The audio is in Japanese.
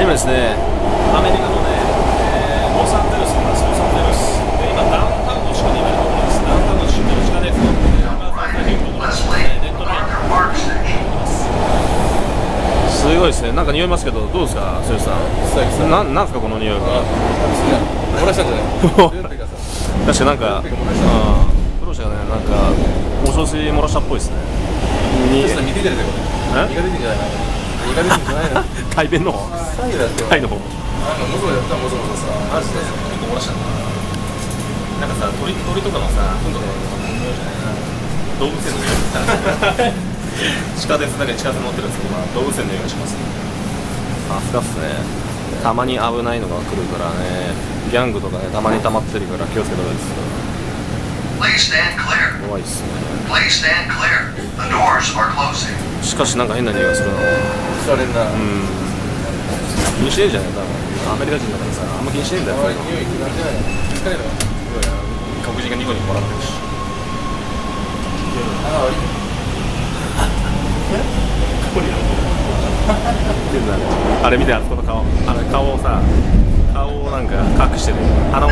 今ですね、アメリカのね、ロサンゼルスにいます。ロサンゼルスで今ダウンタウンの地下にいるところです。ダウンタウンの地下でネットのすごいですね。なんか匂いますけど、どうですか、剛さん。なんですかこの匂いが。漏らしたんじゃない確かなんか、プロじゃね、なんかお調子漏らしたっぽいですね。見ててるね、これ。苦手じゃないの。タイの方、タイの方。なんかもぞもぞやったらもぞもぞさ、マジで結構漏らしちゃった。なんかさ、鳥とかもさ、今度の動物園の匂い地下鉄だけ地下鉄乗ってるんですけど、動物園の匂いがしますね。さすがっすね。たまに危ないのが来るからね、ギャングとかね、たまに溜まってるから気をつけた方がいいですよ。怖いっすね。しかしなんか変な匂いがするな。気にしてるじゃない、多分アメリカ人だからさ、あんま気にしてるんだよ。黒人がニコニコ笑ってるし。あれ見て、あそこの顔をさ、顔をなんか隠してる、鼻を